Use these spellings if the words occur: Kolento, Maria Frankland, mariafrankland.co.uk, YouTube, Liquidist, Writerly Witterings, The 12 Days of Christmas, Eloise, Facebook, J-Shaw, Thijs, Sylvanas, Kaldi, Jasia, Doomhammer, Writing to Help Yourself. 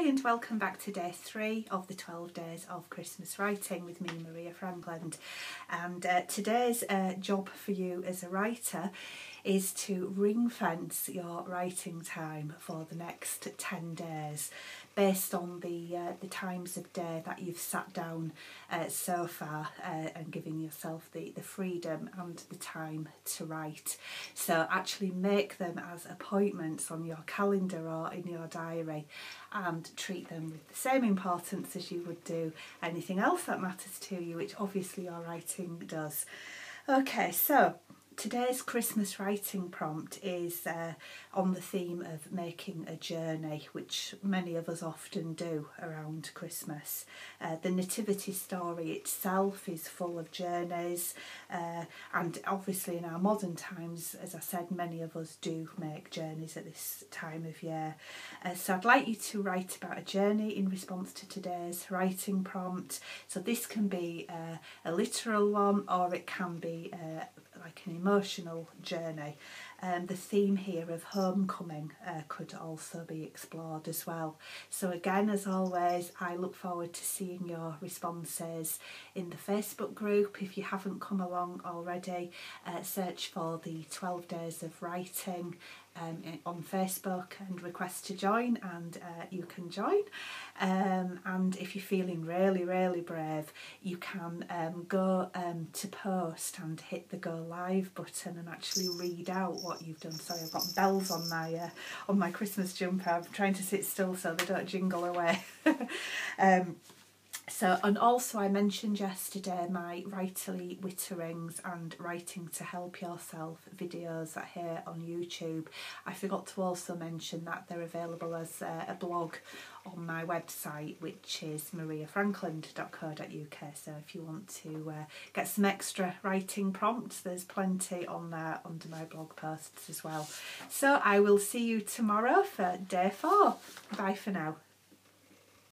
Hi and welcome back to day 3 of the 12 days of Christmas writing with me, Maria Frankland. And today's job for you as a writer is to ring fence your writing time for the next 10 days based on the times of day that you've sat down so far and giving yourself the freedom and the time to write. So actually make them as appointments on your calendar or in your diary and treat them with the same importance as you would do anything else that matters to you, which obviously your writing does. Okay, so today's Christmas writing prompt is on the theme of making a journey, which many of us often do around Christmas. The Nativity story itself is full of journeys, and obviously in our modern times, as I said, many of us do make journeys at this time of year. So I'd like you to write about a journey in response to today's writing prompt. So this can be a literal one, or it can be like an emotional journey. The theme here of homecoming could also be explored as well. So again, as always, I look forward to seeing your responses in the Facebook group. If you haven't come along already, search for the 12 days of writing on Facebook and request to join, and you can join. And if you're feeling really brave, you can go to post and hit the go live button and actually read out what you've done. Sorry, I've got bells on my Christmas jumper. I'm trying to sit still so they don't jingle away. And also I mentioned yesterday my Writerly Witterings and Writing to Help Yourself videos that are here on YouTube. I forgot to also mention that they're available as a blog on my website, which is mariafrankland.co.uk. So if you want to get some extra writing prompts, there's plenty on there under my blog posts as well. So I will see you tomorrow for day 4. Bye for now.